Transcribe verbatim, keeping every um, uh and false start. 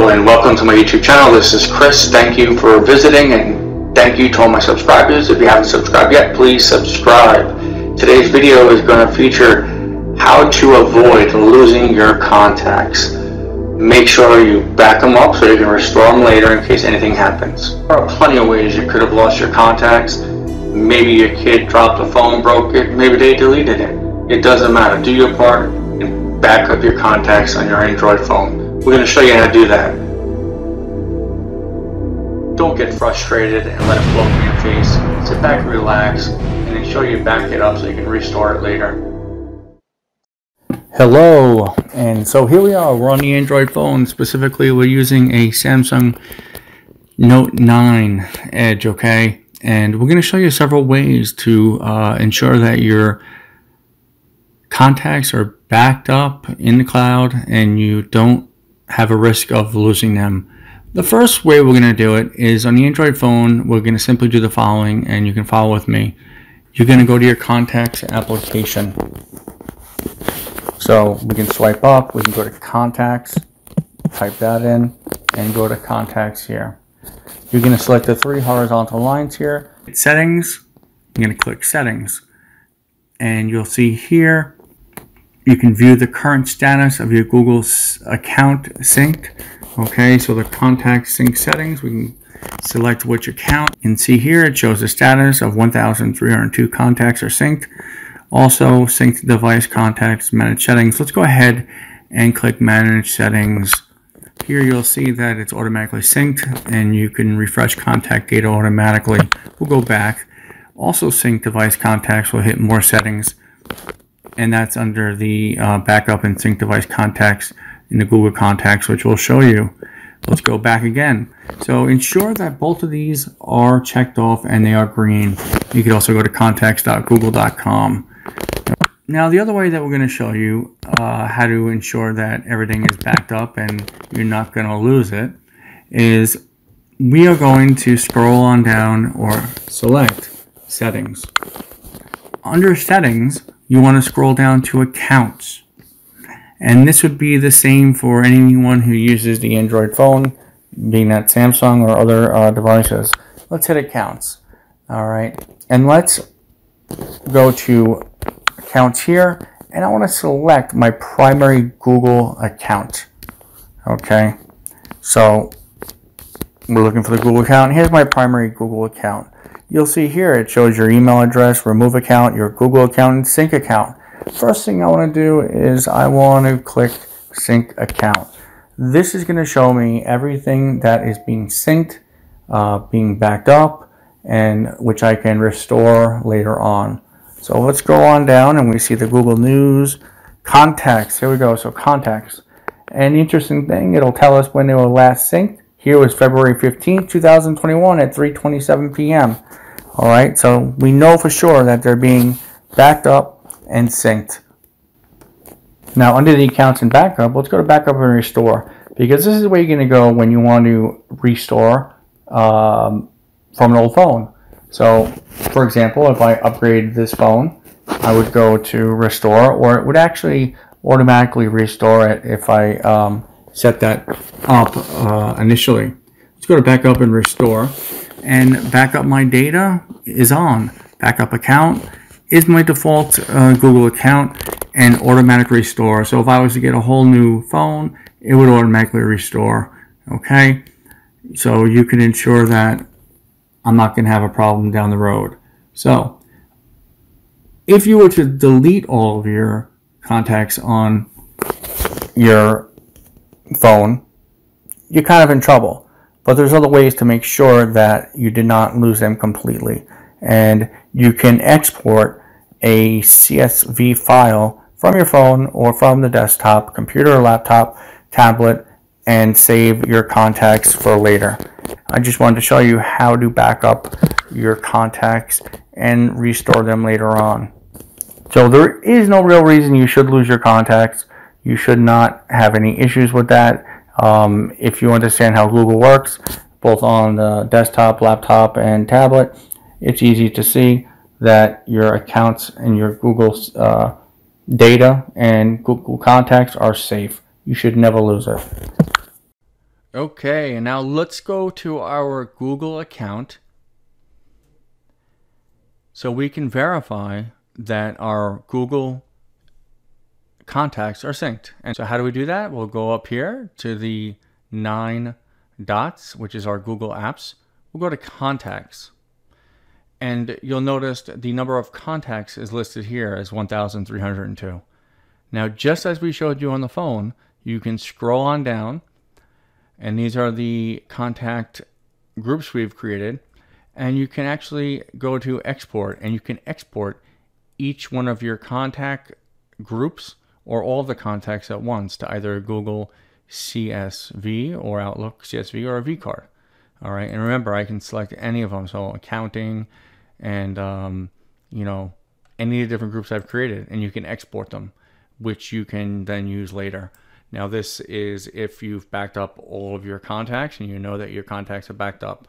Hello and welcome to my YouTube channel. This is Chris. Thank you for visiting and thank you to all my subscribers. If you haven't subscribed yet, please subscribe. Today's video is going to feature how to avoid losing your contacts. Make sure you back them up so you can restore them later in case anything happens. There are plenty of ways you could have lost your contacts. Maybe your kid dropped the phone, broke it, maybe they deleted it. It doesn't matter. Do your part and back up your contacts on your Android phone. We're going to show you how to do that. Don't get frustrated and let it blow in your face. Sit back, relax, and ensure you back it up so you can restore it later. Hello, and so here we are. We're on the Android phone. Specifically, we're using a Samsung Note nine Edge, okay? And we're going to show you several ways to uh, ensure that your contacts are backed up in the cloud and you don't have a risk of losing them. The first way we're going to do it is on the Android phone. We're going to simply do the following, and you can follow with me. You're going to go to your contacts application. So we can swipe up, we can go to contacts, type that in, and go to contacts here. You're going to select the three horizontal lines here. Settings, you're going to click settings, and you'll see here you can view the current status of your Google account synced. Okay, so the contact sync settings, we can select which account and see here it shows the status of one thousand three hundred two contacts are synced. Also, sync device contacts, manage settings. Let's go ahead and click manage settings. Here you'll see that it's automatically synced and you can refresh contact data automatically. We'll go back. Also, sync device contacts, we'll hit more settings. And that's under the uh, backup and sync device contacts in the Google Contacts, which we'll show you. Let's go back again. So ensure that both of these are checked off and they are green. You could also go to contacts dot google dot com. Now, the other way that we're going to show you uh, how to ensure that everything is backed up and you're not going to lose it is we are going to scroll on down or select settings. Under settings, you want to scroll down to accounts. And this would be the same for anyone who uses the Android phone, being that Samsung or other uh, devices. Let's hit accounts. All right. And let's go to accounts here. And I want to select my primary Google account. Okay. So we're looking for the Google account. Here's my primary Google account. You'll see here it shows your email address, remove account, your Google account, and sync account. First thing I want to do is I want to click sync account. This is going to show me everything that is being synced, uh, being backed up, and which I can restore later on. So let's go on down and we see the Google News, contacts. Here we go. So contacts. And the interesting thing, it'll tell us when they were last synced. Here was February fifteenth two thousand twenty-one at three twenty-seven p m All right, so we know for sure that they're being backed up and synced. Now, under the accounts and backup, let's go to backup and restore, because this is where you're going to go when you want to restore um, from an old phone. So, for example, if I upgrade this phone, I would go to restore, or it would actually automatically restore it if I um, set that up uh, initially. Let's go to backup and restore, and backup my data is on. Backup account is my default uh, Google account, and automatic restore. So if I was to get a whole new phone, it would automatically restore. Okay, so you can ensure that I'm not going to have a problem down the road. So if you were to delete all of your contacts on your phone, you're kind of in trouble, but there's other ways to make sure that you did not lose them completely. And you can export a C S V file from your phone or from the desktop, computer, laptop, tablet, and save your contacts for later. I just wanted to show you how to back up your contacts and restore them later on. So there is no real reason you should lose your contacts. You should not have any issues with that. Um, if you understand how Google works, both on the desktop, laptop, and tablet, it's easy to see that your accounts and your Google uh, data and Google Contacts are safe. You should never lose it. Okay, and now let's go to our Google account so we can verify that our Google contacts are synced. And so how do we do that? We'll go up here to the nine dots, which is our Google Apps. We'll go to Contacts. And you'll notice the number of contacts is listed here as one thousand three hundred two. Now, just as we showed you on the phone, you can scroll on down, and these are the contact groups we've created. And you can actually go to export, and you can export each one of your contact groups or all the contacts at once to either Google C S V or Outlook C S V or a vCard. All right, and remember, I can select any of them, so accounting and, um, you know, any of the different groups I've created, and you can export them, which you can then use later. Now, this is if you've backed up all of your contacts and you know that your contacts are backed up.